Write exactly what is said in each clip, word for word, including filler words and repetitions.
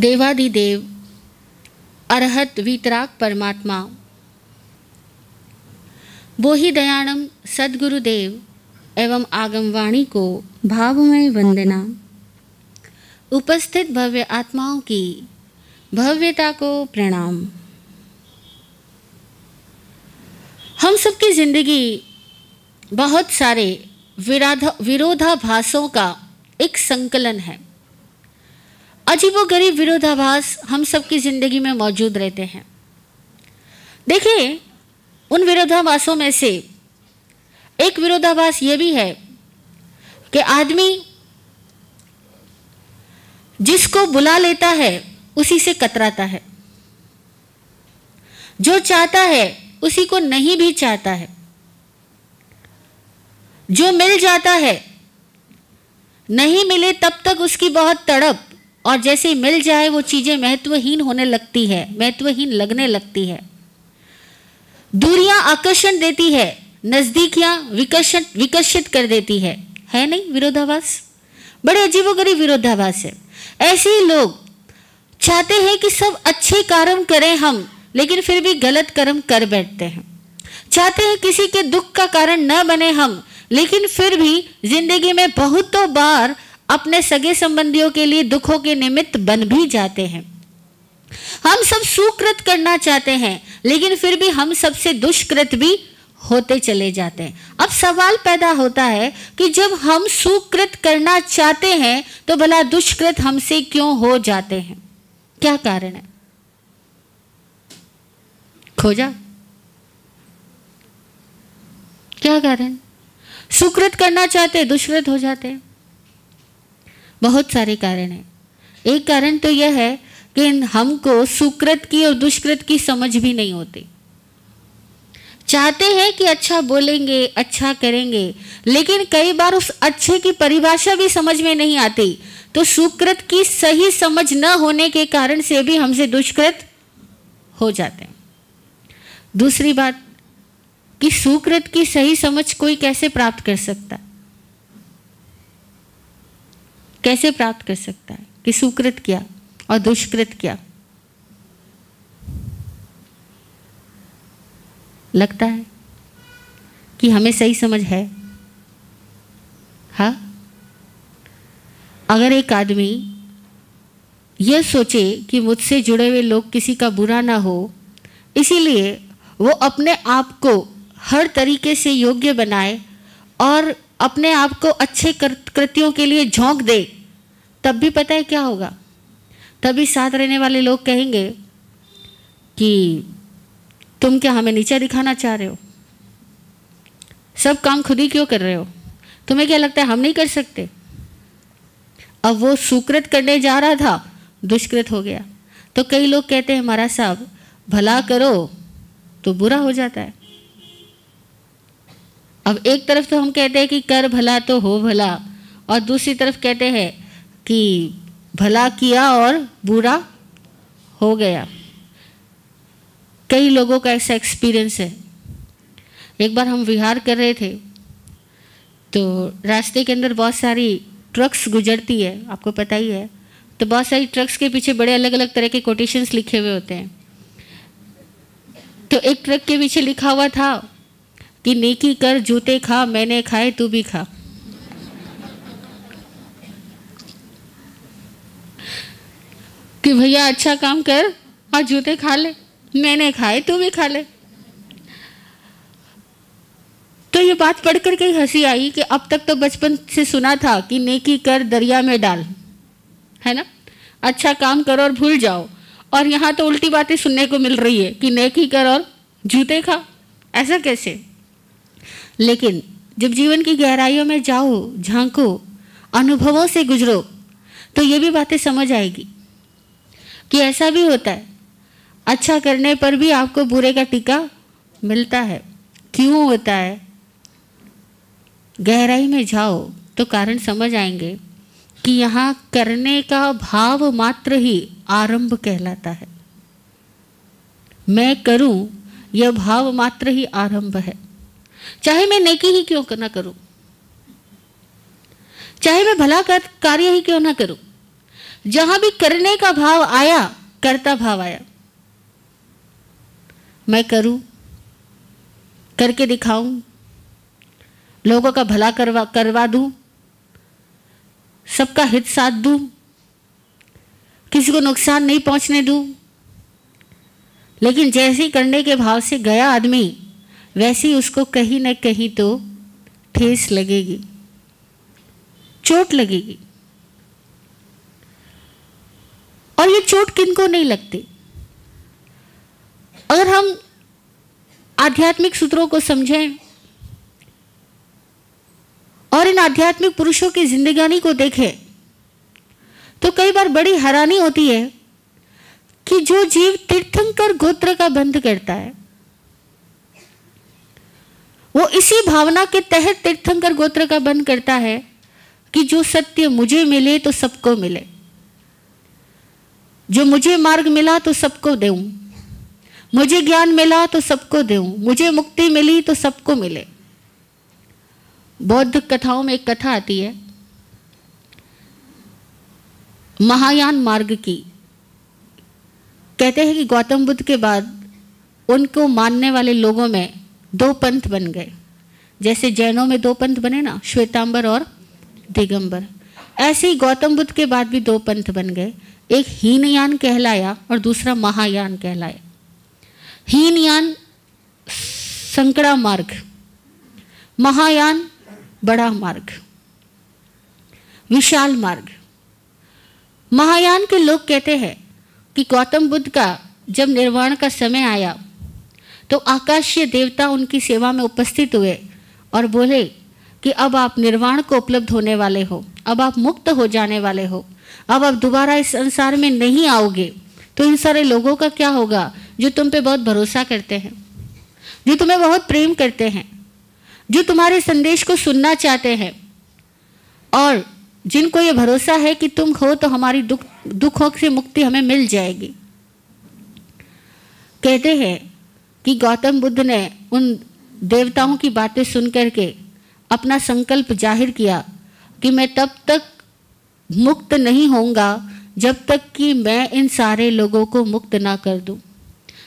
देवाधिदेव अरहत वीतराग परमात्मा बोधिदयाणम सद्गुरुदेव एवं आगमवाणी को भावमय वंदना। उपस्थित भव्य आत्माओं की भव्यता को प्रणाम। हम सबकी जिंदगी बहुत सारे विरोधाभासों का एक संकलन है। अजीबोगरीब विरोधाभास हम सबकी ज़िंदगी में मौजूद रहते हैं। देखिए, उन विरोधाभासों में से एक विरोधाभास ये भी है कि आदमी जिसको बुला लेता है उसी से कतराता है, जो चाहता है उसी को नहीं भी चाहता है, जो मिल जाता है नहीं मिले तब तक उसकी बहुत तड़प, और जैसे मिल जाए वो चीज़ें महत्वहीन होने लगती है, महत्वहीन लगने लगती है। दूरियां आकर्षण देती है, नज़दीकियां विकर्षण विकर्षित कर देती है। है नहीं विरोधाभास? बड़े अजीबोगरीब विरोधाभास है। ऐसे ही लोग चाहते हैं कि सब अच्छे कर्म करें हम, लेकिन फिर भी गलत कर्म कर बैठते हैं। चाहते हैं किसी के दुख का कारण न बने हम, लेकिन फिर भी जिंदगी में बहुतों बार अपने सगे संबंधियों के लिए दुखों के निमित्त बन भी जाते हैं। हम सब सुकृत करना चाहते हैं, लेकिन फिर भी हम सबसे दुष्कृत भी होते चले जाते हैं। अब सवाल पैदा होता है कि जब हम सुकृत करना चाहते हैं तो भला दुष्कृत हमसे क्यों हो जाते हैं? क्या कारण है? खोजा क्या कारण? सुकृत करना चाहते दुष्कृत हो जाते हैं। बहुत सारे कारण हैं। एक कारण तो यह है कि हमको सुकृत की और दुष्कृत की समझ भी नहीं होती। चाहते हैं कि अच्छा बोलेंगे, अच्छा करेंगे, लेकिन कई बार उस अच्छे की परिभाषा भी समझ में नहीं आती, तो सुकृत की सही समझ न होने के कारण से भी हमसे दुष्कृत हो जाते हैं। दूसरी बात कि सुकृत की सही समझ कोई कैसे प्राप्त कर सकता है? कैसे प्राप्त कर सकता है कि सुकृत क्या और दुष्कृत क्या? लगता है कि हमें सही समझ है। हाँ, अगर एक आदमी यह सोचे कि मुझसे जुड़े हुए लोग किसी का बुरा ना हो, इसीलिए वो अपने आप को हर तरीके से योग्य बनाए और अपने आप को अच्छे कृत्यों के लिए झोंक दे, तब भी पता है क्या होगा? तभी साथ रहने वाले लोग कहेंगे कि तुम क्या हमें नीचा दिखाना चाह रहे हो? सब काम खुद ही क्यों कर रहे हो? तुम्हें क्या लगता है हम नहीं कर सकते? अब वो सुकृत करने जा रहा था, दुष्कृत हो गया। तो कई लोग कहते हैं महाराज साहब भला करो तो बुरा हो जाता है। अब एक तरफ तो हम कहते हैं कि कर भला तो हो भला, और दूसरी तरफ कहते हैं कि भला किया और बुरा हो गया। कई लोगों का ऐसा एक्सपीरियंस है। एक बार हम विहार कर रहे थे तो रास्ते के अंदर बहुत सारी ट्रक्स गुजरती है, आपको पता ही है। तो बहुत सारी ट्रक्स के पीछे बड़े अलग अलग तरह के कोटेशंस लिखे हुए होते हैं। तो एक ट्रक के पीछे लिखा हुआ था कि नेकी कर, जूते खा, मैंने खाए तू भी खा। कि भैया अच्छा काम कर और जूते खा ले, मैंने खाए तू भी खा ले। तो ये बात पढ़कर कहीं हंसी आई कि अब तक तो बचपन से सुना था कि नेकी कर दरिया में डाल, है ना, अच्छा काम करो और भूल जाओ, और यहाँ तो उल्टी बातें सुनने को मिल रही है कि नेकी कर और जूते खा। ऐसा कैसे? लेकिन जब जीवन की गहराइयों में जाओ, झांको, अनुभवों से गुजरो, तो ये भी बातें समझ आएगी कि ऐसा भी होता है। अच्छा करने पर भी आपको बुरे का टीका मिलता है। क्यों होता है? गहराई में जाओ तो कारण समझ आएंगे कि यहाँ करने का भाव मात्र ही आरंभ कहलाता है। मैं करूँ यह भाव मात्र ही आरंभ है। चाहे मैं नेकी ही क्यों ना करूं, चाहे मैं भला कार्य ही क्यों ना करूं, जहां भी करने का भाव आया, कर्ता भाव आया, मैं करूं, करके दिखाऊं, लोगों का भला करवा करवा दूं, सबका हित साथ दूं, किसी को नुकसान नहीं पहुंचने दूं। लेकिन जैसे ही करने के भाव से गया आदमी, वैसे ही उसको कहीं ना कहीं तो ठेस लगेगी, चोट लगेगी। और ये चोट किनको नहीं लगती? अगर हम आध्यात्मिक सूत्रों को समझें और इन आध्यात्मिक पुरुषों की जिंदगानी को देखें, तो कई बार बड़ी हैरानी होती है कि जो जीव तीर्थंकर गोत्र का बंध करता है, वो इसी भावना के तहत तीर्थंकर गोत्र का बंध करता है कि जो सत्य मुझे मिले तो सबको मिले, जो मुझे मार्ग मिला तो सबको दूं, मुझे ज्ञान मिला तो सबको दूं, मुझे मुक्ति मिली तो सबको मिले। बौद्ध कथाओं में एक कथा आती है महायान मार्ग की। कहते हैं कि गौतम बुद्ध के बाद उनको मानने वाले लोगों में दो पंथ बन गए। जैसे जैनों में दो पंथ बने ना, श्वेतांबर और दिगंबर, ऐसे ही गौतम बुद्ध के बाद भी दो पंथ बन गए। एक हीनयान कहलाया और दूसरा महायान कहलाया। हीनयान संकड़ा मार्ग, महायान बड़ा मार्ग, विशाल मार्ग। महायान के लोग कहते हैं कि गौतम बुद्ध का जब निर्वाण का समय आया तो आकाशीय देवता उनकी सेवा में उपस्थित हुए और बोले कि अब आप निर्वाण को उपलब्ध होने वाले हो, अब आप मुक्त हो जाने वाले हो, अब आप दोबारा इस संसार में नहीं आओगे। तो इन सारे लोगों का क्या होगा जो तुम पे बहुत भरोसा करते हैं, जो तुम्हें बहुत प्रेम करते हैं, जो तुम्हारे संदेश को सुनना चाहते हैं, और जिनको ये भरोसा है कि तुम हो तो हमारी दुख दुखों से मुक्ति हमें मिल जाएगी। कहते हैं कि गौतम बुद्ध ने उन देवताओं की बातें सुन करके अपना संकल्प जाहिर किया कि मैं तब तक मुक्त नहीं होऊंगा जब तक कि मैं इन सारे लोगों को मुक्त ना कर दूं,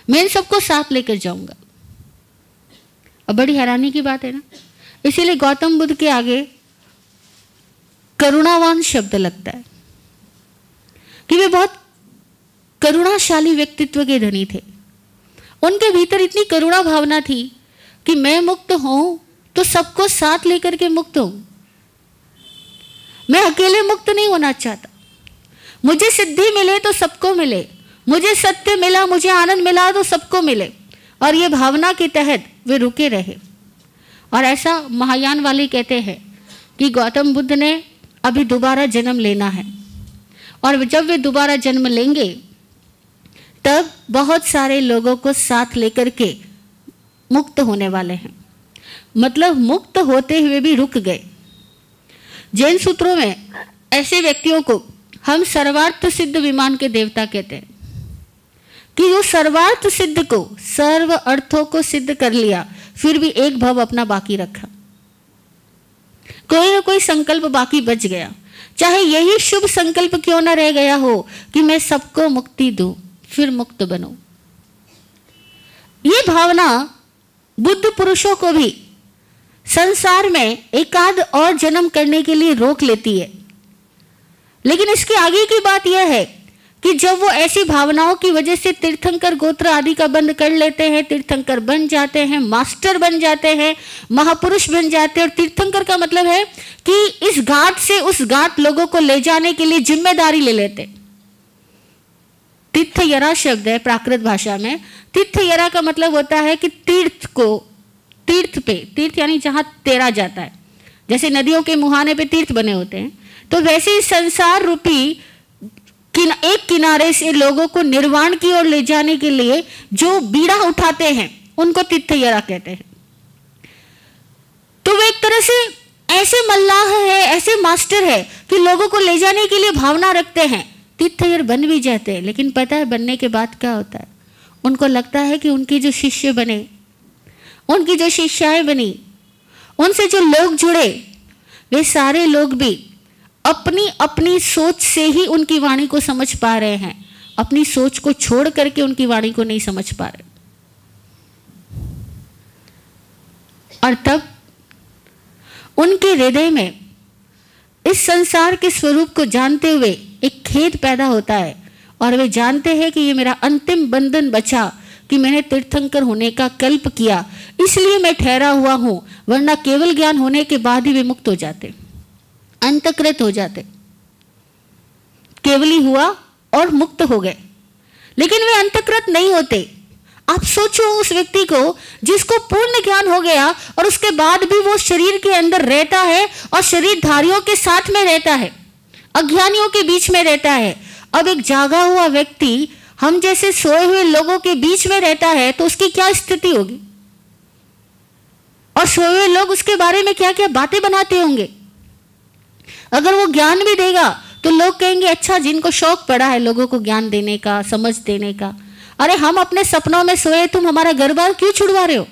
मैं इन सबको साथ लेकर जाऊंगा। अब बड़ी हैरानी की बात है ना, इसीलिए गौतम बुद्ध के आगे करुणावान शब्द लगता है कि वे बहुत करुणाशाली व्यक्तित्व के धनी थे। उनके भीतर इतनी करुणा भावना थी कि मैं मुक्त हूं तो सबको साथ लेकर के मुक्त हूं, मैं अकेले मुक्त नहीं होना चाहता, मुझे सिद्धि मिले तो सबको मिले, मुझे सत्य मिला, मुझे आनंद मिला तो सबको मिले। और ये भावना के तहत वे रुके रहे। और ऐसा महायान वाले कहते हैं कि गौतम बुद्ध ने अभी दोबारा जन्म लेना है, और जब वे दोबारा जन्म लेंगे तब बहुत सारे लोगों को साथ लेकर के मुक्त होने वाले हैं। मतलब मुक्त होते हुए भी रुक गए। जैन सूत्रों में ऐसे व्यक्तियों को हम सर्वार्थ सिद्ध विमान के देवता कहते हैं कि जो सर्वार्थ सिद्ध को, सर्व अर्थों को सिद्ध कर लिया, फिर भी एक भव अपना बाकी रखा, कोई ना कोई संकल्प बाकी बच गया, चाहे यही शुभ संकल्प क्यों ना रह गया हो कि मैं सबको मुक्ति दूं, फिर मुक्त बनूं। ये भावना बुद्ध पुरुषों को भी संसार में एकाध और जन्म करने के लिए रोक लेती है। लेकिन इसके आगे की बात यह है कि जब वो ऐसी भावनाओं की वजह से तीर्थंकर गोत्र आदि का बंध कर लेते हैं, तीर्थंकर बन जाते हैं, मास्टर बन जाते हैं, महापुरुष बन जाते हैं। और तीर्थंकर का मतलब है कि इस घाट से उस घाट लोगों को ले जाने के लिए जिम्मेदारी ले लेते। तीर्थयरा शब्द है प्राकृत भाषा में। तीर्थयरा का मतलब होता है कि तीर्थ को, तीर्थ पे, तीर्थ यानी जहां तेरा जाता है, जैसे नदियों के मुहाने पे तीर्थ बने होते हैं, तो वैसे ही संसार रूपी किन, एक किनारे से लोगों को निर्वाण की ओर ले जाने के लिए जो बीड़ा उठाते हैं उनको तीर्थयरा कहते हैं। तो वे एक तरह से ऐसे मल्लाह है, ऐसे मास्टर है कि लोगों को ले जाने के लिए भावना रखते हैं। तीर्थयर बन भी जाते हैं, लेकिन पता है बनने के बाद क्या होता है? उनको लगता है कि उनकी जो शिष्य बने, उनकी जो शिष्याएं बनी, उनसे जो लोग जुड़े, वे सारे लोग भी अपनी अपनी सोच से ही उनकी वाणी को समझ पा रहे हैं, अपनी सोच को छोड़ करके उनकी वाणी को नहीं समझ पा रहे। और तब उनके हृदय में इस संसार के स्वरूप को जानते हुए एक खेद पैदा होता है और वे जानते हैं कि ये मेरा अंतिम बंधन बचा कि मैंने तीर्थंकर होने का कल्प किया, इसलिए मैं ठहरा हुआ हूँ, वरना केवल ज्ञान होने के बाद ही वे मुक्त हो जाते, अंतकृत हो जाते, केवली हुआ और मुक्त हो गए। लेकिन वे अंतकृत नहीं होते। आप सोचो उस व्यक्ति को जिसको पूर्ण ज्ञान हो गया और उसके बाद भी वो शरीर के अंदर रहता है और शरीरधारियों के साथ में रहता है, अज्ञानियों के बीच में रहता है। अब एक जागा हुआ व्यक्ति हम जैसे सोए हुए लोगों के बीच में रहता है तो उसकी क्या स्थिति होगी, और सोए हुए लोग उसके बारे में क्या क्या बातें बनाते होंगे। अगर वो ज्ञान भी देगा तो लोग कहेंगे अच्छा जिनको शौक पड़ा है लोगों को ज्ञान देने का, समझ देने का, अरे हम अपने सपनों में सोए, तुम हमारा घर-बार क्यों छुड़वा रहे हो,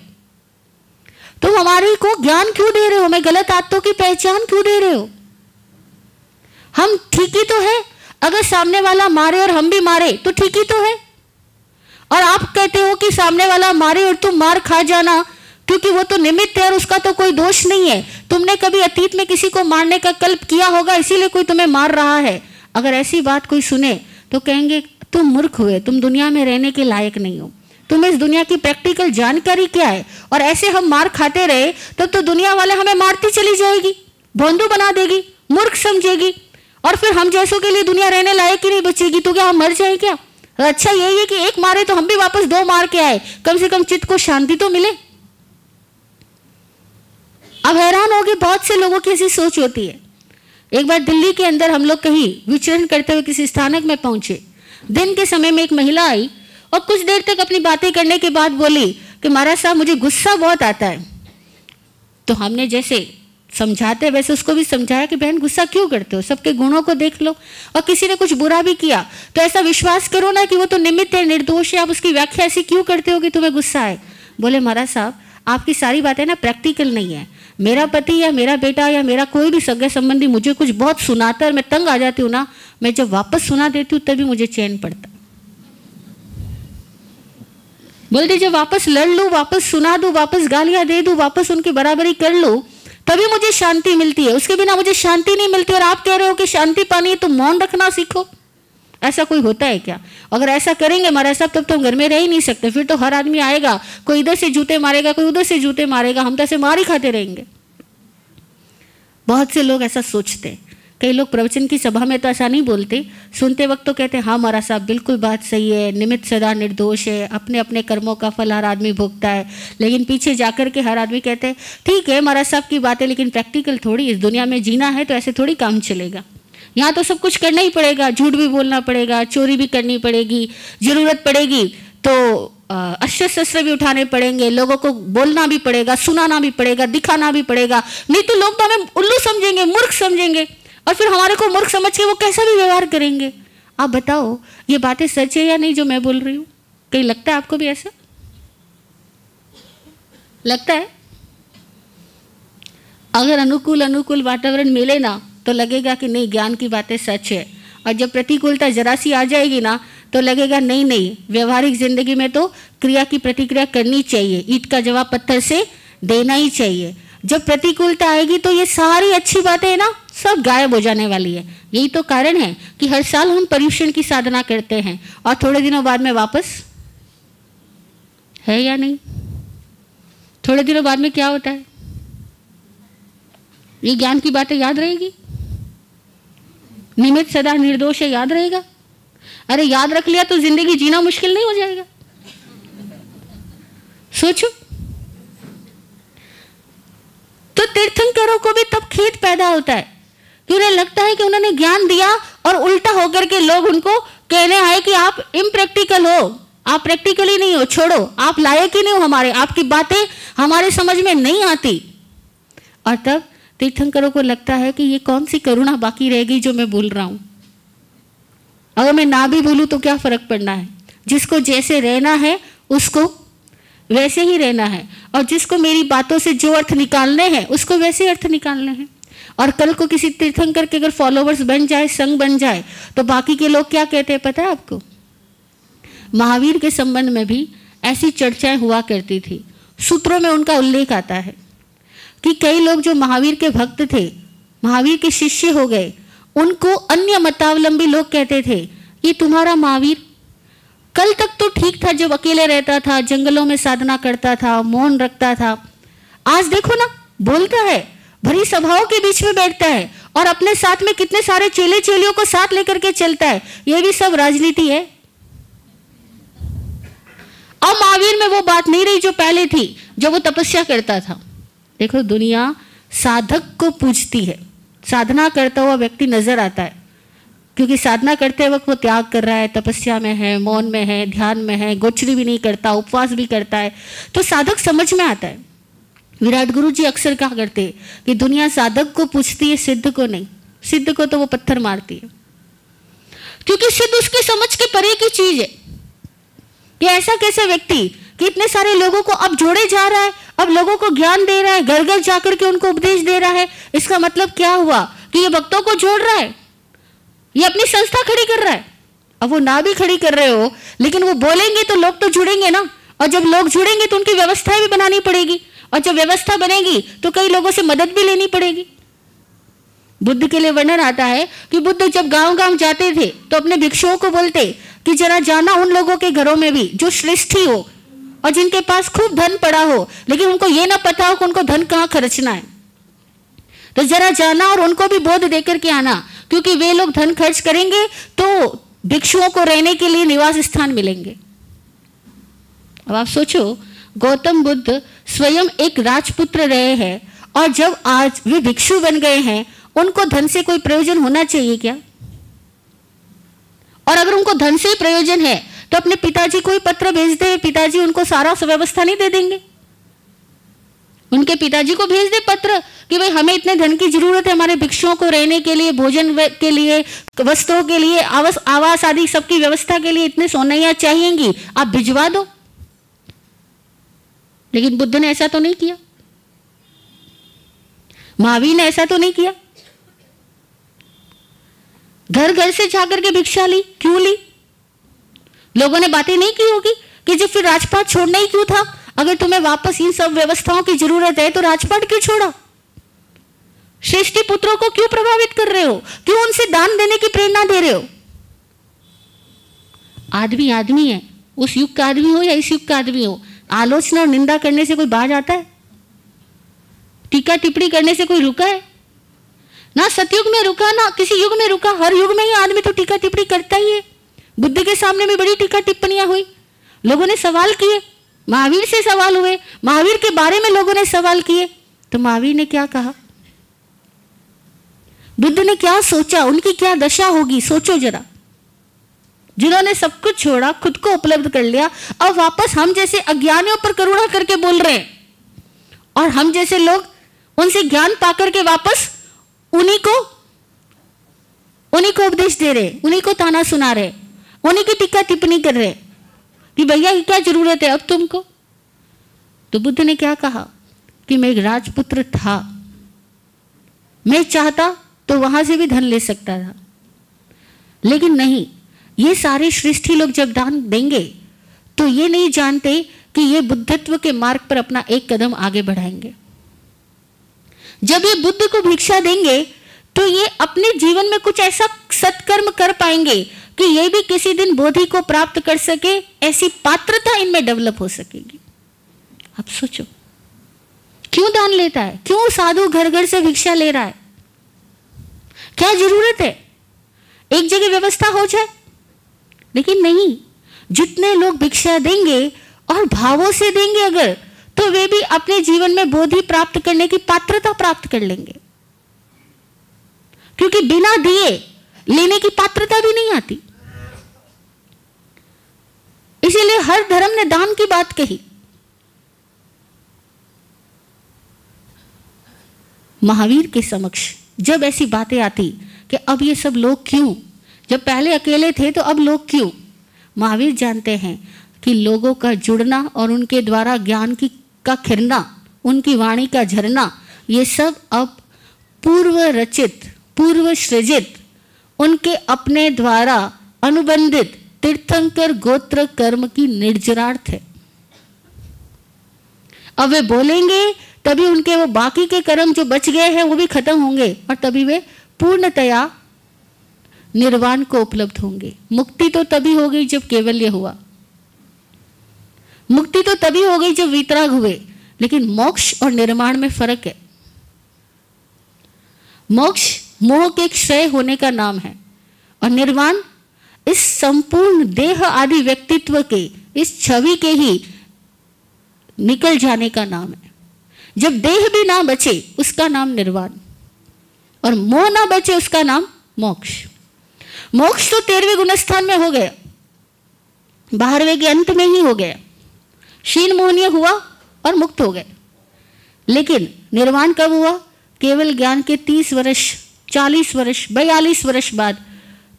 तुम हमारे को ज्ञान क्यों दे रहे हो, हमें गलत आदतों की पहचान क्यों दे रहे हो, हम ठीक ही तो है। अगर सामने वाला मारे और हम भी मारे तो ठीक ही तो है, और आप कहते हो कि सामने वाला मारे और तुम मार खा जाना क्योंकि वो तो निमित्त है और उसका तो कोई दोष नहीं है, तुमने कभी अतीत में किसी को मारने का कल्प किया होगा इसीलिए कोई तुम्हें मार रहा है। अगर ऐसी बात कोई सुने तो कहेंगे तुम मूर्ख हुए, तुम दुनिया में रहने के लायक नहीं हो, तुम्हें इस दुनिया की प्रैक्टिकल जानकारी क्या है, और ऐसे हम मार खाते रहे तब तो, तो दुनिया वाले हमें मारती चली जाएगी, भोंदू बना देगी, मूर्ख समझेगी, और फिर हम जैसों के लिए दुनिया रहने लायक ही नहीं बचेगी। तो क्या हम मर जाए क्या? अच्छा यही है कि एक मारे तो हम भी वापस दो मार के आए, कम से कम चित्त को शांति तो मिले। अब हैरान हो गए, बहुत से लोगों की ऐसी सोच होती है। एक बार दिल्ली के अंदर हम लोग कहीं विचरण करते हुए किसी स्थानक में पहुंचे। दिन के समय में एक महिला आई और कुछ देर तक अपनी बातें करने के बाद बोली कि महाराज साहब मुझे गुस्सा बहुत आता है। तो हमने जैसे समझाते वैसे उसको भी समझाया कि बहन गुस्सा क्यों करते हो, सबके गुणों को देख लो, और किसी ने कुछ बुरा भी किया तो ऐसा विश्वास करो ना कि वो तो निमित्त है, निर्दोष है, आप उसकी व्याख्या ऐसी क्यों करते हो कि तुम्हें गुस्सा आए। बोले महाराज साहब आपकी सारी बातें ना प्रैक्टिकल नहीं है, मेरा पति या मेरा बेटा या मेरा कोई भी सगे संबंधी मुझे कुछ बहुत सुनाता है, मैं तंग आ जाती हूँ ना, मैं जब वापस सुना देती हूँ तभी मुझे चैन पड़ता। बोलते जब वापस लड़ लूँ, वापस सुना दूँ, वापस गालियाँ दे दूँ, वापस उनकी बराबरी कर लूँ तभी मुझे शांति मिलती है, उसके बिना मुझे शांति नहीं मिलती। और आप कह रहे हो कि शांति पानी है तो मौन रखना सीखो, ऐसा कोई होता है क्या? अगर ऐसा करेंगे महाराज साहब तब तो हम घर में रह ही नहीं सकते, फिर तो हर आदमी आएगा, कोई इधर से जूते मारेगा, कोई उधर से जूते मारेगा, हम तो ऐसे मार ही खाते रहेंगे। बहुत से लोग ऐसा सोचते हैं। कई लोग प्रवचन की सभा में तो ऐसा नहीं बोलते, सुनते वक्त तो कहते हैं हाँ महाराज साहब बिल्कुल बात सही है, निमित्त सदा निर्दोष है, अपने अपने कर्मों का फल हर आदमी भोगता है, लेकिन पीछे जाकर के हर आदमी कहते हैं ठीक है महाराज साहब की बातें लेकिन प्रैक्टिकल थोड़ी, इस दुनिया में जीना है तो ऐसे थोड़ी काम चलेगा, यहाँ तो सब कुछ करना ही पड़ेगा, झूठ भी बोलना पड़ेगा, चोरी भी करनी पड़ेगी, ज़रूरत पड़ेगी तो अस्त्र शस्त्र भी उठाने पड़ेंगे, लोगों को बोलना भी पड़ेगा, सुनाना भी पड़ेगा, दिखाना भी पड़ेगा, नहीं तो लोग तो हमें उल्लू समझेंगे, मूर्ख समझेंगे, और फिर हमारे को मूर्ख समझ के वो कैसा भी व्यवहार करेंगे। आप बताओ ये बातें सच है या नहीं जो मैं बोल रही हूँ? कहीं लगता है आपको भी ऐसा लगता है? अगर अनुकूल अनुकूल वातावरण मिले ना तो लगेगा कि नहीं ज्ञान की बातें सच है, और जब प्रतिकूलता जरा सी आ जाएगी ना तो लगेगा नहीं नहीं व्यवहारिक जिंदगी में तो क्रिया की प्रतिक्रिया करनी चाहिए, ईंट का जवाब पत्थर से देना ही चाहिए। जब प्रतिकूलता आएगी तो ये सारी अच्छी बातें ना सब गायब हो जाने वाली है। यही तो कारण है कि हर साल हम पर्युषण की साधना करते हैं और थोड़े दिनों बाद में वापस है या नहीं, थोड़े दिनों बाद में क्या होता है, ये ज्ञान की बातें याद रहेगी, निमित्त सदा निर्दोष है याद रहेगा। अरे याद रख लिया तो जिंदगी जीना मुश्किल नहीं हो जाएगा? सोचो। तो तीर्थंकरों को भी तब खेद पैदा होता है कि उन्हें लगता है कि उन्होंने ज्ञान दिया और उल्टा होकर के लोग उनको कहने आए कि आप इम्प्रैक्टिकल हो, आप प्रैक्टिकली नहीं हो, छोड़ो, आप लायक ही नहीं हो हमारे, आपकी बातें हमारे समझ में नहीं आती। और तब तीर्थंकरों को लगता है कि ये कौन सी करुणा बाकी रह गई जो मैं भूल रहा हूँ, अगर मैं ना भी भूलूँ तो क्या फ़र्क पड़ना है, जिसको जैसे रहना है उसको वैसे ही रहना है, और जिसको मेरी बातों से जो अर्थ निकालने हैं उसको वैसे अर्थ निकालने हैं। और कल को किसी तीर्थंकर के अगर फॉलोवर्स बन जाए, संग बन जाए, तो बाकी के लोग क्या कहते हैं पता है आपको? महावीर के संबंध में भी ऐसी चर्चाएं हुआ करती थी। सूत्रों में उनका उल्लेख आता है कि कई लोग जो महावीर के भक्त थे, महावीर के शिष्य हो गए, उनको अन्य मतावलंबी लोग कहते थे कि तुम्हारा महावीर कल तक तो ठीक था जब अकेले रहता था, जंगलों में साधना करता था, मौन रखता था, आज देखो ना बोलता है, भरी सभाओं के बीच में बैठता है और अपने साथ में कितने सारे चेले चेलियों को साथ लेकर के चलता है। ये भी सब राजनीति है। अब महावीर में वो बात नहीं रही जो पहले थी, जब वो तपस्या करता था। देखो दुनिया साधक को पूजती है, साधना करता हुआ व्यक्ति नजर आता है, क्योंकि साधना करते वक्त वो त्याग कर रहा है, तपस्या में है, मौन में है, ध्यान में है, गोचरी भी नहीं करता, उपवास भी करता है, तो साधक समझ में आता है। विराट गुरु जी अक्सर कहा करते हैं कि दुनिया साधक को पूछती है, सिद्ध को नहीं। सिद्ध को तो वो पत्थर मारती है, क्योंकि सिद्ध उसकी समझ के परे की चीज है कि ऐसा कैसा व्यक्ति कि इतने सारे लोगों को अब जोड़े जा रहा है, अब लोगों को ज्ञान दे रहा है, घर घर जाकर के उनको उपदेश दे रहा है। इसका मतलब क्या हुआ कि ये भक्तों को जोड़ रहा है, ये अपनी संस्था खड़ी कर रहा है। अब वो ना भी खड़ी कर रहे हो, लेकिन वो बोलेंगे तो लोग तो जुड़ेंगे ना, और जब लोग जुड़ेंगे तो उनकी व्यवस्थाएं भी बनानी पड़ेगी, और जब व्यवस्था बनेगी तो कई लोगों से मदद भी लेनी पड़ेगी। बुद्ध के लिए वर्णन आता है कि बुद्ध जब गांव गांव जाते थे तो अपने भिक्षुओं को बोलते कि जरा जाना उन लोगों के घरों में भी जो श्रेष्ठी हो और जिनके पास खूब धन पड़ा हो, लेकिन उनको ये ना पता हो कि उनको धन कहाँ खर्चना है, तो जरा जाना और उनको भी बोध देकर के आना, क्योंकि वे लोग धन खर्च करेंगे तो भिक्षुओं को रहने के लिए निवास स्थान मिलेंगे। अब आप सोचो, गौतम बुद्ध स्वयं एक राजपुत्र रहे हैं और जब आज वे भिक्षु बन गए हैं, उनको धन से कोई प्रयोजन होना चाहिए क्या? और अगर उनको धन से ही प्रयोजन है तो अपने पिताजी को ही पत्र भेज दे, पिताजी उनको सारा व्यवस्था नहीं दे देंगे। उनके पिताजी को भेज दे पत्र कि भाई हमें इतने धन की जरूरत है, हमारे भिक्षुओं को रहने के लिए, भोजन के लिए, वस्त्रों के लिए, आवास आवास आदि सबकी व्यवस्था के लिए इतने सोनैया चाहिएगी, आप भिजवा दो। लेकिन बुद्ध ने ऐसा तो नहीं किया, महावीर ने ऐसा तो नहीं किया। घर घर से जाकर के भिक्षा ली, क्यों ली? लोगों ने बातें नहीं की होगी कि जब फिर राजपाट छोड़ना ही क्यों था, अगर तुम्हें वापस इन सब व्यवस्थाओं की जरूरत है तो राजपाट क्यों छोड़ा? श्रेष्ठी पुत्रों को क्यों प्रभावित कर रहे हो, क्यों उनसे दान देने की प्रेरणा दे रहे हो? आदमी आदमी है, उस युग का आदमी हो या इस युग का आदमी हो, आलोचना और निंदा करने से कोई बाज आता है? टीका टिप्पणी करने से कोई रुका है? ना सतयुग में रुका, ना किसी युग में रुका, हर युग में ही आदमी तो टीका टिप्पणी करता ही है। बुद्ध के सामने भी बड़ी टीका टिप्पणियां हुई, लोगों ने सवाल किए, महावीर से सवाल हुए, महावीर के बारे में लोगों ने सवाल किए, तो महावीर ने क्या कहा, बुद्ध ने क्या सोचा, उनकी क्या दशा होगी, सोचो जरा। जिन्होंने सब कुछ छोड़ा, खुद को उपलब्ध कर लिया, अब वापस हम जैसे अज्ञानियों पर करुणा करके बोल रहे हैं, और हम जैसे लोग उनसे ज्ञान पाकर के वापस उन्हीं को उन्हीं को उपदेश दे रहे, उन्हीं को ताना सुना रहे, उन्हीं की टीका टिप्पणी कर रहे कि भैया ये क्या जरूरत है अब तुमको। तो बुद्ध ने क्या कहा कि मैं एक राजपुत्र था, मैं चाहता तो वहां से भी धन ले सकता था, लेकिन नहीं, ये सारे श्रेष्ठी लोग जब दान देंगे तो ये नहीं जानते कि ये बुद्धत्व के मार्ग पर अपना एक कदम आगे बढ़ाएंगे। जब ये बुद्ध को भिक्षा देंगे तो ये अपने जीवन में कुछ ऐसा सत्कर्म कर पाएंगे कि ये भी किसी दिन बोधि को प्राप्त कर सके, ऐसी पात्रता इनमें डेवलप हो सकेगी। आप सोचो, क्यों दान लेता है, क्यों साधु घर घर से भिक्षा ले रहा है, क्या जरूरत है? एक जगह व्यवस्था हो जाए, लेकिन नहीं, जितने लोग भिक्षा देंगे और भावों से देंगे अगर, तो वे भी अपने जीवन में बोधि प्राप्त करने की पात्रता प्राप्त कर लेंगे, क्योंकि बिना दिए लेने की पात्रता भी नहीं आती। इसीलिए हर धर्म ने दान की बात कही। महावीर के समक्ष जब ऐसी बातें आती कि अब ये सब लोग क्यों, जब पहले अकेले थे तो अब लोग क्यों, महावीर जानते हैं कि लोगों का जुड़ना और उनके द्वारा ज्ञान की का खिरना, उनकी वाणी का झरना, ये सब अब पूर्व रचित पूर्व सृजित उनके अपने द्वारा अनुबंधित तीर्थंकर गोत्र कर्म की निर्जरार्थ है। अब वे बोलेंगे तभी उनके वो बाकी के कर्म जो बच गए हैं वो भी खत्म होंगे और तभी वे पूर्णतया निर्वाण को उपलब्ध होंगे। मुक्ति तो तभी हो गई जब कैवल्य हुआ, मुक्ति तो तभी हो गई जब वीतराग हुए, लेकिन मोक्ष और निर्वाण में फर्क है। मोक्ष मोह के क्षय होने का नाम है और निर्वाण इस संपूर्ण देह आदि व्यक्तित्व के इस छवि के ही निकल जाने का नाम है। जब देह भी ना बचे उसका नाम निर्वाण और मोह ना बचे उसका नाम मोक्ष। मोक्ष तो तेरहवें गुणस्थान में हो गया, बारहवें के अंत में ही हो गया, क्षीण मोहनीय हुआ और मुक्त हो गए। लेकिन निर्वाण कब हुआ? केवल ज्ञान के तीस वर्ष, चालीस वर्ष, बयालीस वर्ष बाद।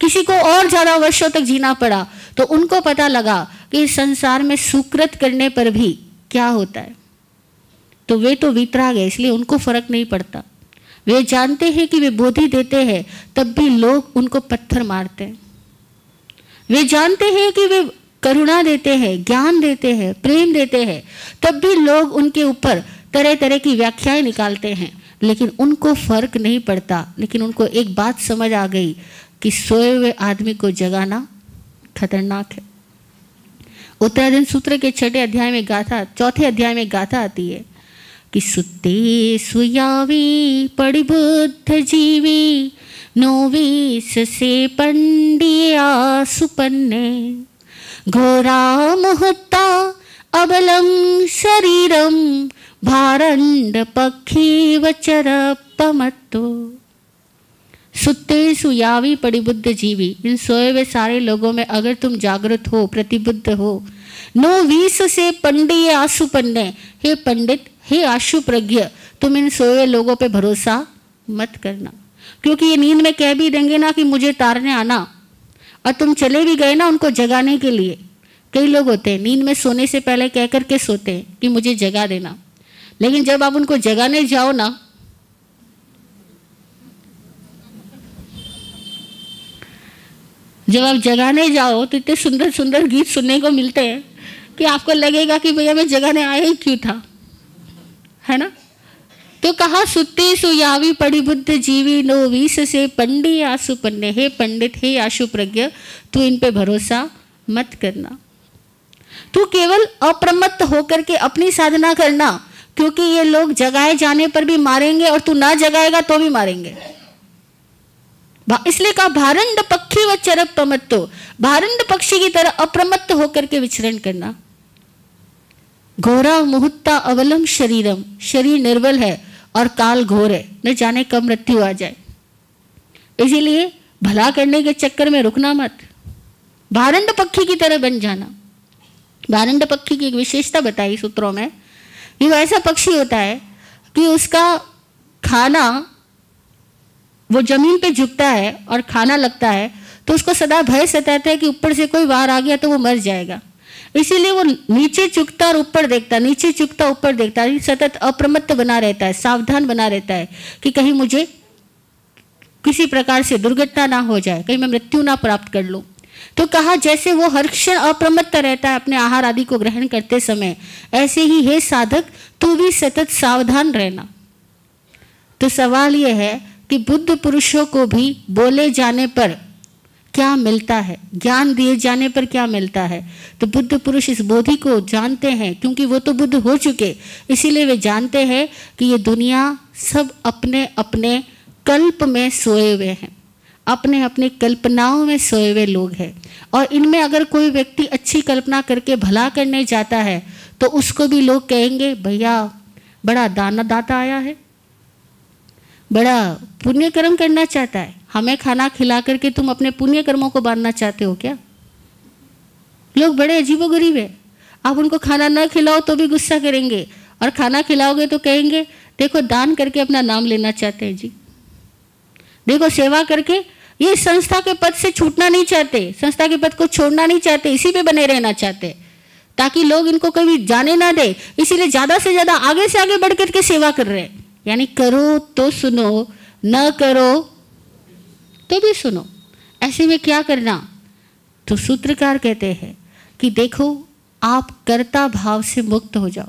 किसी को और ज़्यादा वर्षों तक जीना पड़ा तो उनको पता लगा कि इस संसार में सुकृत करने पर भी क्या होता है। तो वे तो वितरा गए, इसलिए उनको फर्क नहीं पड़ता। वे जानते हैं कि वे बोधि देते हैं तब भी लोग उनको पत्थर मारते हैं। वे जानते हैं कि वे करुणा देते हैं, ज्ञान देते हैं, प्रेम देते हैं तब भी लोग उनके ऊपर तरह तरह की व्याख्याएं निकालते हैं, लेकिन उनको फर्क नहीं पड़ता। लेकिन उनको एक बात समझ आ गई कि सोए हुए आदमी को जगाना खतरनाक है। उत्तराधन सूत्र के छठे अध्याय में गाथा, चौथे अध्याय में गाथा आती है कि सुते सुयावी परिबुद्ध जीवी नोवीस से पंडिया सुपन्ने घोरा मुहूर्ता अबलम शरीरम भारंड पक्षी वचर पमत्तो। सुते सुयावी परिबुद्ध जीवी, इन सोए हुए सारे लोगों में अगर तुम जागृत हो, प्रतिबुद्ध हो। नो वीस से पंडित आशु पन्ने, हे पंडित, हे आशु प्रज्ञ, तुम इन सोए हुए लोगों पे भरोसा मत करना, क्योंकि ये नींद में कह भी देंगे ना कि मुझे तारने आना, और तुम चले भी गए ना उनको जगाने के लिए। कई लोग होते हैं नींद में सोने से पहले कह कर के सोते हैं कि मुझे जगा देना, लेकिन जब आप उनको जगाने जाओ ना जब आप जगाने जाओ तो इतने सुंदर सुंदर गीत सुनने को मिलते हैं कि आपको लगेगा कि भैया मैं जगाने आया ही क्यों था, है ना। तो कहा सुते सुयावी परिबुद्ध जीवी नो वीस से पंडित आशु पन्ने, हे पंडित, हे आशु प्रज्ञ, तू इन पे भरोसा मत करना। तू केवल अप्रमत्त होकर के अपनी साधना करना, क्योंकि ये लोग जगाए जाने पर भी मारेंगे और तू ना जगाएगा तो भी मारेंगे। इसलिए कहा भारंड पक्षी व चरप पमत्तो, भारंड पक्षी की तरह अप्रमत्त होकर के विचरण करना। घोरा मुहूर्ता अवलम शरीरम, शरीर निर्बल है और काल घोर है, न जाने कब मृत्यु आ जाए, इसीलिए भला करने के चक्कर में रुकना मत, भारंड पक्षी की तरह बन जाना। भारंड पक्षी की एक विशेषता बताई सूत्रों में कि वो ऐसा पक्षी होता है कि उसका खाना, वो जमीन पे झुकता है और खाना लगता है तो उसको सदा भय सताता है कि ऊपर से कोई बाहर आ गया तो वो मर जाएगा, इसीलिए वो नीचे झुकता और ऊपर देखता, नीचे झुकता ऊपर देखता, सतत अप्रमत्त बना रहता है, सावधान बना रहता है कि कहीं मुझे किसी प्रकार से दुर्घटना ना हो जाए, कहीं मैं मृत्यु ना प्राप्त कर लूँ। तो कहा जैसे वो हर क्षण अप्रमत्त रहता है अपने आहार आदि को ग्रहण करते समय, ऐसे ही हे साधक तू भी सतत सावधान रहना। तो सवाल यह है कि बुद्ध पुरुषों को भी बोले जाने पर क्या मिलता है, ज्ञान दिए जाने पर क्या मिलता है? तो बुद्ध पुरुष इस बोधि को जानते हैं, क्योंकि वो तो बुद्ध हो चुके, इसीलिए वे जानते हैं कि ये दुनिया सब अपने अपने कल्प में सोए हुए हैं, अपने अपने कल्पनाओं में सोए हुए लोग हैं, और इनमें अगर कोई व्यक्ति अच्छी कल्पना करके भला करने जाता है तो उसको भी लोग कहेंगे भैया बड़ा दाना दाता आया है, बड़ा पुण्य कर्म करना चाहता है, हमें खाना खिला करके तुम अपने पुण्य कर्मों को बांधना चाहते हो क्या? लोग बड़े अजीबोगरीब है, आप उनको खाना ना खिलाओ तो भी गुस्सा करेंगे और खाना खिलाओगे तो कहेंगे देखो दान करके अपना नाम लेना चाहते हैं जी, देखो सेवा करके ये संस्था के पद से छूटना नहीं चाहते, संस्था के पद को छोड़ना नहीं चाहते, इसी पे बने रहना चाहते ताकि लोग इनको कभी जाने ना दे, इसीलिए ज़्यादा से ज़्यादा आगे से आगे बढ़ करके सेवा कर रहे हैं। यानी करो तो सुनो, न करो तो भी सुनो। ऐसे में क्या करना? तो सूत्रकार कहते हैं कि देखो, आप कर्ता भाव से मुक्त हो जाओ,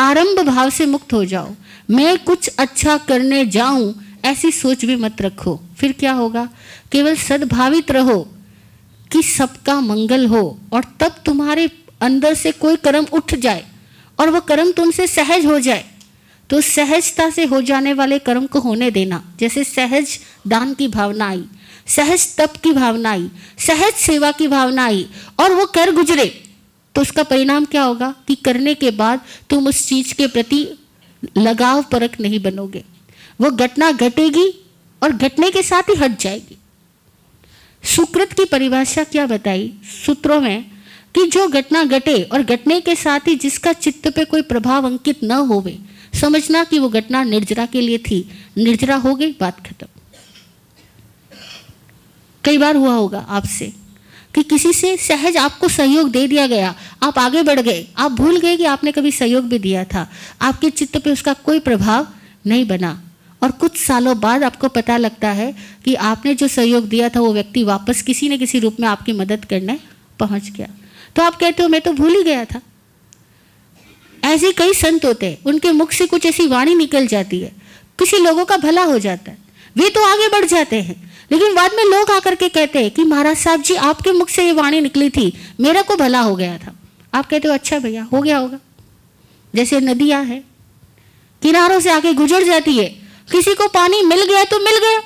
आरंभ भाव से मुक्त हो जाओ। मैं कुछ अच्छा करने जाऊं ऐसी सोच भी मत रखो। फिर क्या होगा? केवल सद्भावित रहो कि सबका मंगल हो, और तब तुम्हारे अंदर से कोई कर्म उठ जाए और वह कर्म तुमसे सहज हो जाए। तो सहजता से हो जाने वाले कर्म को होने देना। जैसे सहज दान की भावना आई, सहज तप की भावना आई, सहज सेवा की भावना आई, और वो कर गुजरे, तो उसका परिणाम क्या होगा कि करने के बाद तुम उस चीज़ के प्रति लगाव परक नहीं बनोगे। वो घटना घटेगी और घटने के साथ ही हट जाएगी। सुकृत की परिभाषा क्या बताई सूत्रों में कि जो घटना घटे और घटने के साथ ही जिसका चित्त पे कोई प्रभाव अंकित न होवे, समझना कि वो घटना निर्जरा के लिए थी, निर्जरा हो गई, बात खत्म। कई बार हुआ होगा आपसे कि किसी से सहज आपको सहयोग दे दिया गया, आप आगे बढ़ गए, आप भूल गए कि आपने कभी सहयोग भी दिया था, आपके चित्त पे उसका कोई प्रभाव नहीं बना, और कुछ सालों बाद आपको पता लगता है कि आपने जो सहयोग दिया था वो व्यक्ति वापस किसी न किसी रूप में आपकी मदद करने पहुंच गया। तो आप कहते हो मैं तो भूल ही गया था। ऐसे कई संत होते हैं, उनके मुख से कुछ ऐसी वाणी निकल जाती है, किसी लोगों का भला हो जाता है, वे तो आगे बढ़ जाते हैं, लेकिन बाद में लोग आकर के कहते हैं कि महाराज साहब जी, आपके मुख से ये वाणी निकली थी, मेरा को भला हो गया था। आप कहते हो अच्छा भैया, हो गया होगा। जैसे नदियाँ हैं, किनारों से आके गुजर जाती है, किसी को पानी मिल गया तो मिल गया,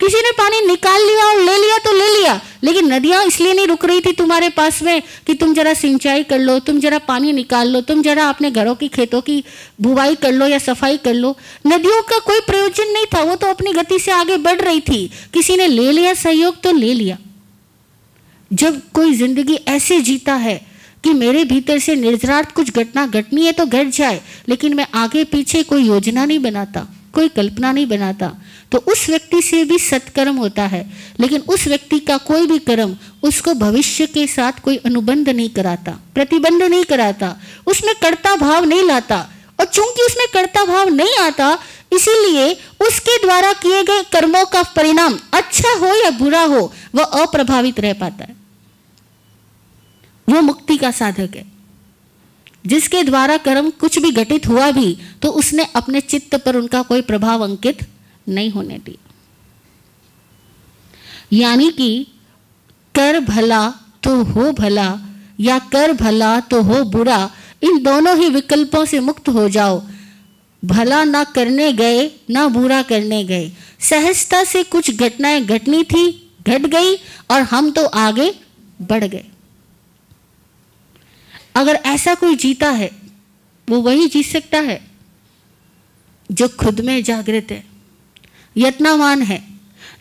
किसी ने पानी निकाल लिया और ले लिया तो ले लिया, लेकिन नदियाँ इसलिए नहीं रुक रही थी तुम्हारे पास में कि तुम जरा सिंचाई कर लो, तुम जरा पानी निकाल लो, तुम जरा अपने घरों की खेतों की बुवाई कर लो या सफाई कर लो। नदियों का कोई प्रयोजन नहीं था, वो तो अपनी गति से आगे बढ़ रही थी, किसी ने ले लिया सहयोग तो ले लिया। जब कोई जिंदगी ऐसे जीता है कि मेरे भीतर से निर्जरार्थ कुछ घटना घटनी है तो घट जाए, लेकिन मैं आगे पीछे कोई योजना नहीं बनाता, कोई कल्पना नहीं बनाता, तो उस व्यक्ति से भी सत्कर्म होता है, लेकिन उस व्यक्ति का कोई भी कर्म उसको भविष्य के साथ कोई अनुबंध नहीं कराता, प्रतिबंध नहीं कराता, उसमें कर्ता भाव नहीं लाता, और चूंकि उसमें कर्ता भाव नहीं आता, इसीलिए उसके द्वारा किए गए कर्मों का परिणाम अच्छा हो या बुरा हो, वह अप्रभावित रह पाता है। वो मुक्ति का साधक है। जिसके द्वारा कर्म कुछ भी घटित हुआ भी तो उसने अपने चित्त पर उनका कोई प्रभाव अंकित नहीं होने दिया। यानी कि कर भला तो हो भला या कर भला तो हो बुरा, इन दोनों ही विकल्पों से मुक्त हो जाओ। भला ना करने गए ना बुरा करने गए, सहजता से कुछ घटनाएं घटनी थी, घट गई, और हम तो आगे बढ़ गए। अगर ऐसा कोई जीता है, वो वही जीत सकता है जो खुद में जागृत है, यत्नवान है,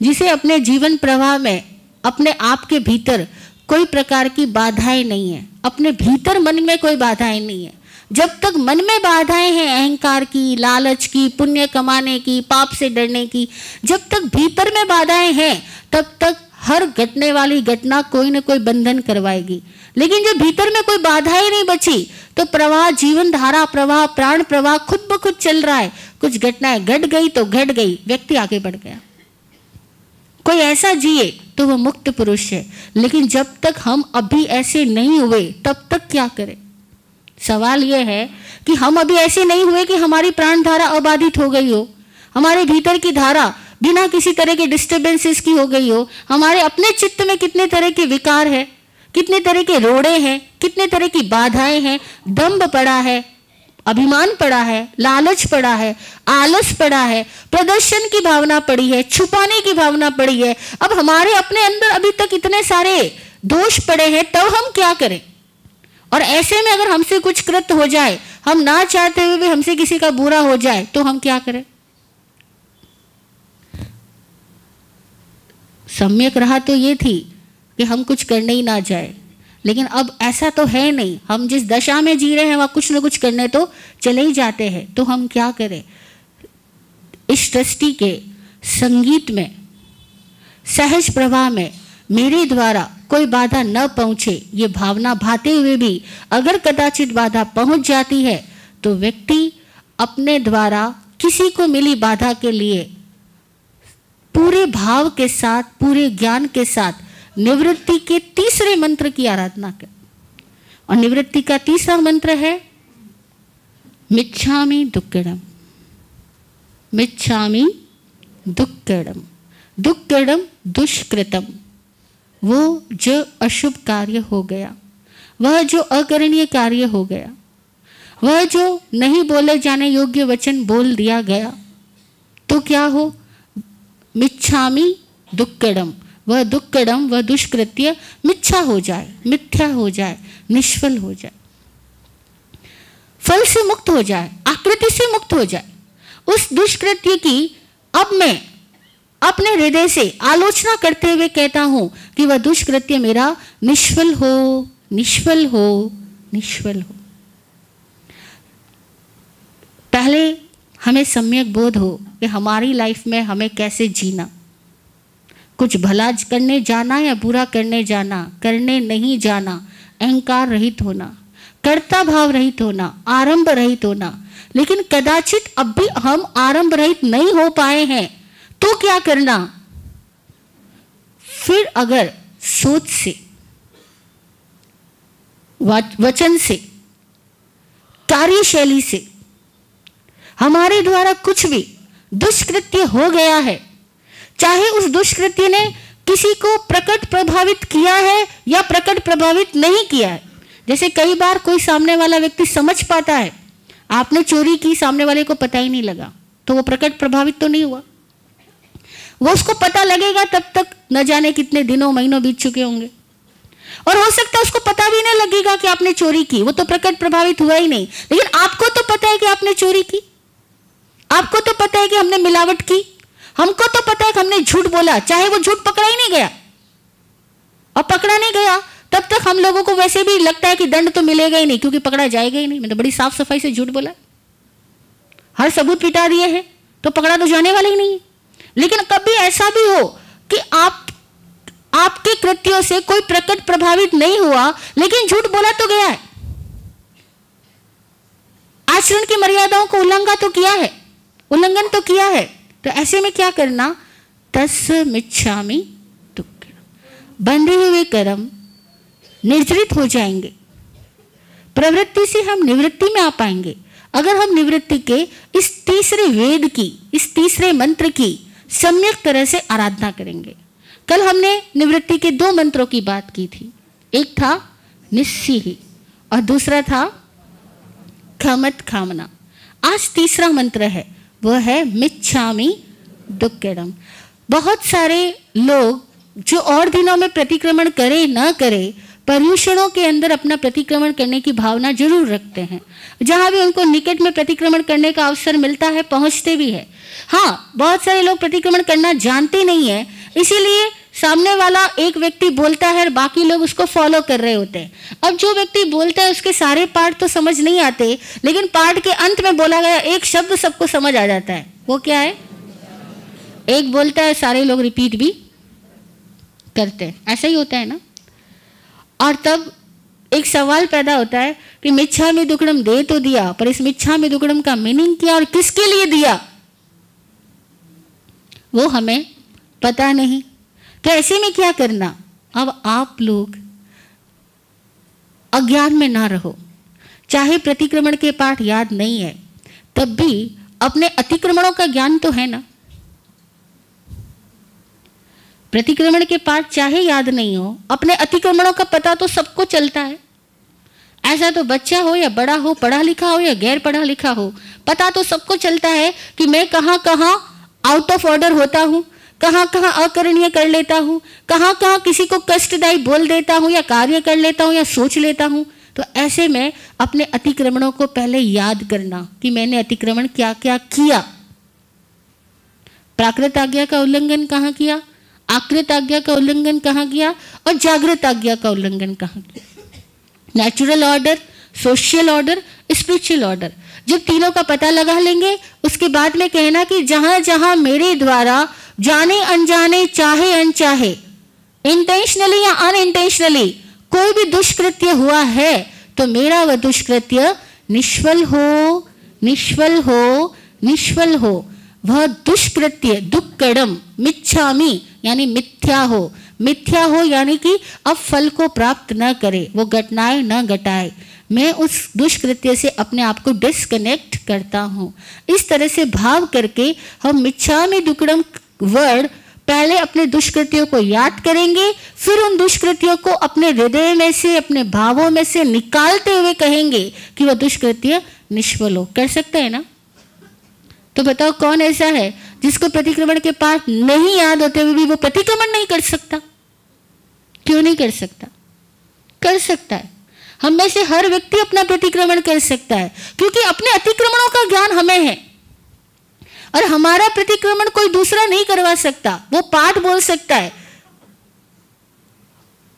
जिसे अपने जीवन प्रवाह में अपने आप के भीतर कोई प्रकार की बाधाएं नहीं है, अपने भीतर मन में कोई बाधाएं नहीं है। जब तक मन में बाधाएं हैं अहंकार की, लालच की, पुण्य कमाने की, पाप से डरने की, जब तक भीतर में बाधाएं हैं तब तक हर घटने वाली घटना कोई ना कोई बंधन करवाएगी। लेकिन जब भीतर में कोई बाधाएं नहीं बची तो प्रवाह, जीवन धारा प्रवाह, प्राण प्रवाह खुद ब खुद चल रहा है। कुछ घटनाएं घट गई तो घट गई, व्यक्ति आगे बढ़ गया। कोई ऐसा जिए तो वह मुक्त पुरुष है। लेकिन जब तक हम अभी ऐसे नहीं हुए तब तक क्या करें? सवाल यह है कि हम अभी ऐसे नहीं हुए कि हमारी प्राण धारा अबाधित हो गई हो, हमारे भीतर की धारा बिना किसी तरह के डिस्टर्बेंसेस की हो गई हो। हमारे अपने चित्त में कितने तरह के विकार हैं, कितने तरह के रोड़े हैं, कितने तरह की बाधाएं हैं, दंभ पड़ा है, अभिमान पड़ा है, लालच पड़ा है, आलस पड़ा है, प्रदर्शन की भावना पड़ी है, छुपाने की भावना पड़ी है। अब हमारे अपने अंदर अभी तक इतने सारे दोष पड़े हैं, तब हम क्या करें? और ऐसे में अगर हमसे कुछ कृत्य हो जाए, हम ना चाहते हुए भी हमसे किसी का बुरा हो जाए, तो हम क्या करें? सम्यक रहा तो ये थी कि हम कुछ करने ही ना जाए, लेकिन अब ऐसा तो है नहीं। हम जिस दशा में जी रहे हैं वहाँ कुछ न कुछ करने तो चले ही जाते हैं। तो हम क्या करें? इस दृष्टि के संगीत में, सहज प्रवाह में मेरे द्वारा कोई बाधा न पहुँचे, ये भावना भाते हुए भी अगर कदाचित बाधा पहुँच जाती है तो व्यक्ति अपने द्वारा किसी को मिली बाधा के लिए पूरे भाव के साथ, पूरे ज्ञान के साथ निवृत्ति के तीसरे मंत्र की आराधना कर। और निवृत्ति का तीसरा मंत्र है मिच्छामि दुक्कडम। मिच्छामि दुक्कडम। दुक्कडम दुष्कृतम, वो जो अशुभ कार्य हो गया, वह जो अकरणीय कार्य हो गया, वह जो नहीं बोले जाने योग्य वचन बोल दिया गया, तो क्या हो, मिच्छामि दुक्कडम, वह दुक्कडम, वह दुष्कृत्य मिथ्या हो जाए, मिथ्या हो जाए, निष्फल हो जाए, फल से मुक्त हो जाए, आकृति से मुक्त हो जाए। उस दुष्कृत्य की अब मैं अपने हृदय से आलोचना करते हुए कहता हूं कि वह दुष्कृत्य मेरा निष्फल हो, निष्फल हो, निष्फल हो। पहले हमें सम्यक बोध हो कि हमारी लाइफ में हमें कैसे जीना, कुछ भला करने जाना या बुरा करने जाना, करने नहीं जाना, अहंकार रहित होना, कर्ता भाव रहित होना, आरंभ रहित होना। लेकिन कदाचित अब भी हम आरंभ रहित नहीं हो पाए हैं, तो क्या करना, फिर अगर सोच से, वचन से, कार्यशैली से हमारे द्वारा कुछ भी दुष्कृत्य हो गया है, चाहे उस दुष्कृत्य ने किसी को प्रकट प्रभावित किया है या प्रकट प्रभावित नहीं किया है। जैसे कई बार कोई सामने वाला व्यक्ति समझ पाता है आपने चोरी की, सामने वाले को पता ही नहीं लगा, तो वो प्रकट प्रभावित तो नहीं हुआ। वो उसको पता लगेगा तब तक न जाने कितने दिनों महीनों बीत चुके होंगे, और हो सकता है उसको पता भी नहीं लगेगा कि आपने चोरी की, वो तो प्रकट प्रभावित हुआ ही नहीं। लेकिन आपको तो पता है कि आपने चोरी की, आपको तो पता है कि हमने मिलावट की, हमको तो पता है कि हमने झूठ बोला, चाहे वो झूठ पकड़ा ही नहीं गया। और पकड़ा नहीं गया तब तक हम लोगों को वैसे भी लगता है कि दंड तो मिलेगा ही नहीं, क्योंकि पकड़ा जाएगा ही नहीं। मैंने तो बड़ी साफ सफाई से झूठ बोला, हर सबूत पिटा दिए हैं, तो पकड़ा तो जाने वाला ही नहीं है। लेकिन कभी ऐसा भी हो कि आप आपके कृत्यों से कोई प्रकट प्रभावित नहीं हुआ, लेकिन झूठ बोला तो गया है, आचरण की मर्यादाओं को उल्लंघन तो किया है, उल्लंघन तो किया है। तो ऐसे में क्या करना, तस्य मिच्छामि दुक्कडम। बंधे हुए कर्म निर्जरित हो जाएंगे, प्रवृत्ति से हम निवृत्ति में आ पाएंगे अगर हम निवृत्ति के इस तीसरे वेद की, इस तीसरे मंत्र की सम्यक तरह से आराधना करेंगे। कल हमने निवृत्ति के दो मंत्रों की बात की थी, एक था निस्सीहि और दूसरा था कामत कामना। आज तीसरा मंत्र है, वह है मिच्छामि दुक्कडम। बहुत सारे लोग जो और दिनों में प्रतिक्रमण करे न करे, पर्युषणों के अंदर अपना प्रतिक्रमण करने की भावना जरूर रखते हैं। जहाँ भी उनको निकट में प्रतिक्रमण करने का अवसर मिलता है, पहुँचते भी है। हाँ, बहुत सारे लोग प्रतिक्रमण करना जानते नहीं है, इसीलिए सामने वाला एक व्यक्ति बोलता है और बाकी लोग उसको फॉलो कर रहे होते हैं। अब जो व्यक्ति बोलता है उसके सारे पार्ट तो समझ नहीं आते, लेकिन पार्ट के अंत में बोला गया एक शब्द सबको समझ आ जाता है। वो क्या है, एक बोलता है, सारे लोग रिपीट भी करते हैं। ऐसा ही होता है ना। और तब एक सवाल पैदा होता है कि मिच्छामि दुक्कडम दे तो दिया, पर इस मिच्छामि दुक्कडम का मीनिंग क्या और किसके लिए दिया, वो हमें पता नहीं। तो ऐसे में क्या करना, अब आप लोग अज्ञान में ना रहो। चाहे प्रतिक्रमण के पाठ याद नहीं है, तब भी अपने अतिक्रमणों का ज्ञान तो है ना। प्रतिक्रमण के पाठ चाहे याद नहीं हो, अपने अतिक्रमणों का पता तो सबको चलता है। ऐसा तो बच्चा हो या बड़ा हो, पढ़ा लिखा हो या गैर पढ़ा लिखा हो, पता तो सबको चलता है कि मैं कहाँ कहाँ आउट ऑफ ऑर्डर होता हूँ, कहाँ कहाँ अकरणीय कर लेता हूँ, कहाँ कहाँ किसी को कष्टदायी बोल देता हूँ या कार्य कर लेता हूँ या सोच लेता हूँ। तो ऐसे में अपने अतिक्रमणों को पहले याद करना कि मैंने अतिक्रमण क्या क्या किया। प्राकृत आज्ञा का उल्लंघन कहाँ किया, आकृत आज्ञा का उल्लंघन कहाँ किया और जागृत आज्ञा का उल्लंघन कहाँ किया। Natural order, social order, spiritual order, जब तीनों का पता लगा लेंगे उसके बाद में कहना कि जहाँ जहाँ मेरे द्वारा जाने अनजाने, चाहे अनचाहे, इंटेंशनली या अनइंटेंशनली कोई भी दुष्कृत्य हुआ है, तो मेरा वह दुष्कृत्य निष्फल हो, निष्फल हो, निष्फल हो। वह दुष्कृत्य दुक्कडम मिच्छामी यानी मिथ्या हो, मिथ्या हो यानी कि अब फल को प्राप्त न करे, वो घटनाएं न घटाए, मैं उस दुष्कृत्य से अपने आप को डिस्कनेक्ट करता हूँ। इस तरह से भाव करके हम मिच्छामी दुक्कडम वर्ड पहले अपने दुष्कृत्यों को याद करेंगे, फिर उन दुष्कृत्यों को अपने हृदय में से अपने भावों में से निकालते हुए कहेंगे कि वह दुष्कृत्य निष्फल हो। कर सकते हैं ना? तो बताओ कौन ऐसा है जिसको प्रतिक्रमण के पाठ नहीं याद होते हुए भी वो प्रतिक्रमण नहीं कर सकता? क्यों नहीं कर सकता? कर सकता है। हम में से हर व्यक्ति अपना प्रतिक्रमण कर सकता है, क्योंकि अपने अतिक्रमणों का ज्ञान हमें है और हमारा प्रतिक्रमण कोई दूसरा नहीं करवा सकता। वो पाठ बोल सकता है,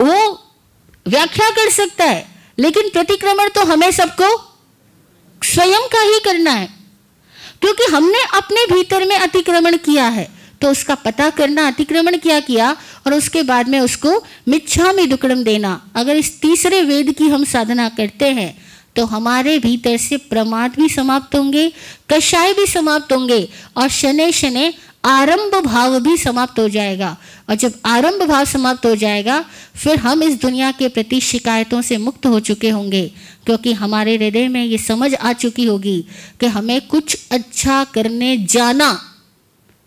वो व्याख्या कर सकता है, लेकिन प्रतिक्रमण तो हमें सबको स्वयं का ही करना है, क्योंकि हमने अपने भीतर में अतिक्रमण किया है। तो उसका पता करना अतिक्रमण क्या किया और उसके बाद में उसको मिच्छामि दुक्कडम देना। अगर इस तीसरे वेद की हम साधना करते हैं तो हमारे भीतर से प्रमाद भी समाप्त होंगे, कषाय भी समाप्त होंगे और शनै शनै आरंभ भाव भी समाप्त हो जाएगा। और जब आरंभ भाव समाप्त हो जाएगा फिर हम इस दुनिया के प्रति शिकायतों से मुक्त हो चुके होंगे, क्योंकि हमारे हृदय में ये समझ आ चुकी होगी कि हमें कुछ अच्छा करने जाना,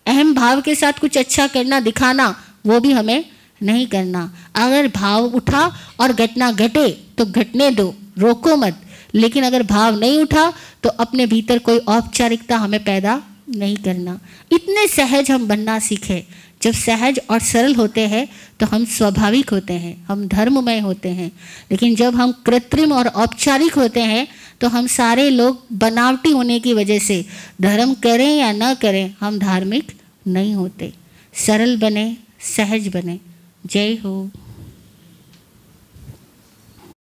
अहम भाव के साथ कुछ अच्छा करना दिखाना, वो भी हमें नहीं करना। अगर भाव उठा और घटना घटे तो घटने दो, रोको मत, लेकिन अगर भाव नहीं उठा तो अपने भीतर कोई औपचारिकता हमें पैदा नहीं करना। इतने सहज हम बनना सीखें। जब सहज और सरल होते हैं तो हम स्वाभाविक होते हैं, हम धर्ममय होते हैं। लेकिन जब हम कृत्रिम और औपचारिक होते हैं तो हम सारे लोग बनावटी होने की वजह से धर्म करें या ना करें हम धार्मिक नहीं होते। सरल बने, सहज बने। जय हो।